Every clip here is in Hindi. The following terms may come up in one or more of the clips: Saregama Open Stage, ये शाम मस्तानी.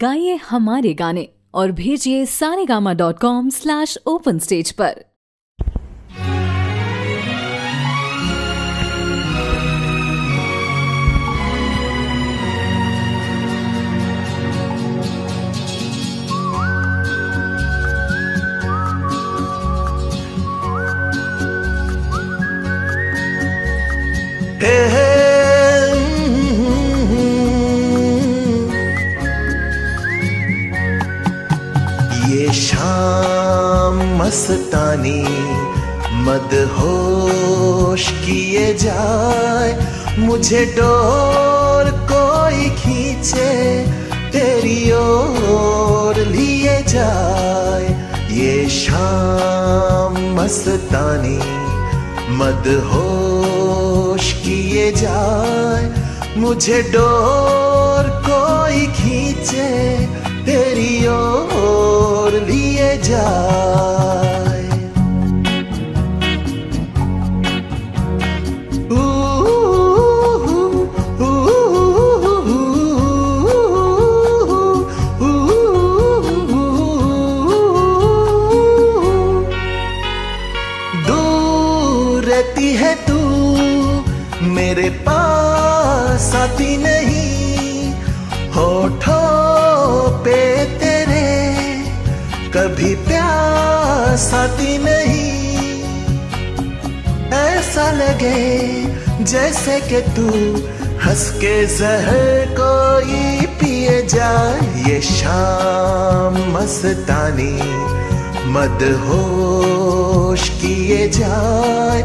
गाइए हमारे गाने और भेजिए saregama.com/openstage पर। ये शाम मस्तानी मदहोश किए जाए, मुझे डोर कोई खींचे तेरी ओर लिए जाए। ये शाम मस्तानी मदहोश किए जाए, मुझे डोर कोई खींचे तेरी ओर लिए जाए। दूर रहती है तू, मेरे पास आती नहीं। होठों पे तेरे कभी प्यास आती नहीं। ऐसा लगे जैसे कि तू हंस के जहर कोई पिए जाए। ये शाम मस्तानी मदहोश किए जाए,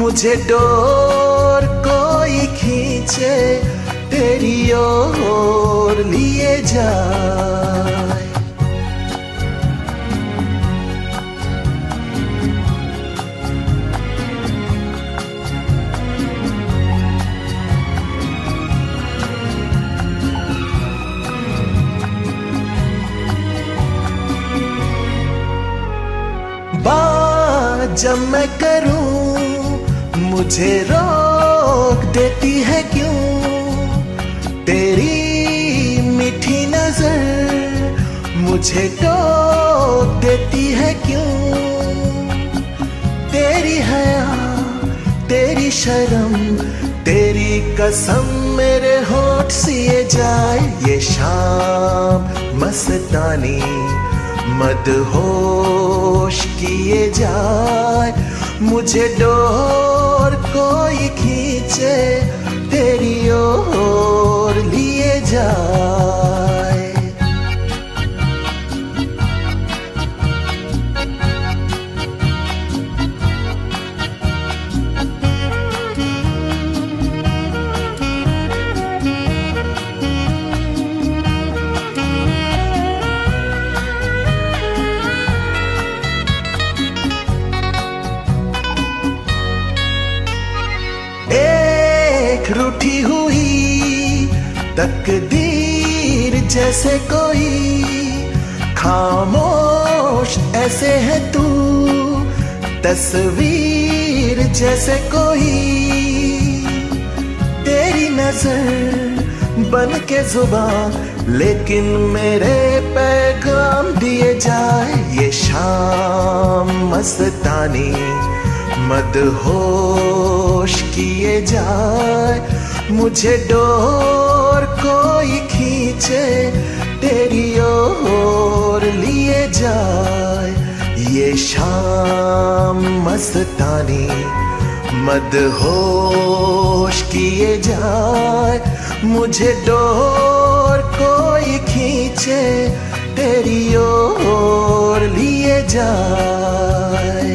मुझे डोर कोई खींचे तेरी ओर लिए जाए। बात जब मैं करूं मुझे रोक देती है क्यों? तेरी मीठी नजर मुझे टोक देती है क्यों? तेरी हया, तेरी शर्म, तेरी कसम मेरे होठ सिए जाए। ये शाम मस्तानी मदहोश किए जाए, मुझे डोर कोई खींचे तेरी ओर लिए जाए। रूठी हुई तकदीर जैसे कोई, खामोश ऐसे है तू, तस्वीर जैसे कोई। तेरी नजर बन के जुबान, लेकिन मेरे पैगाम दिए जाए। ये शाम मस्तानी मदहोश किए जाए, मुझे डोर कोई खींचे तेरी ओर लिए जाए। ये शाम मस्तानी मदहोश किए जाए, मुझे डोर कोई खींचे तेरी ओर लिए जाए।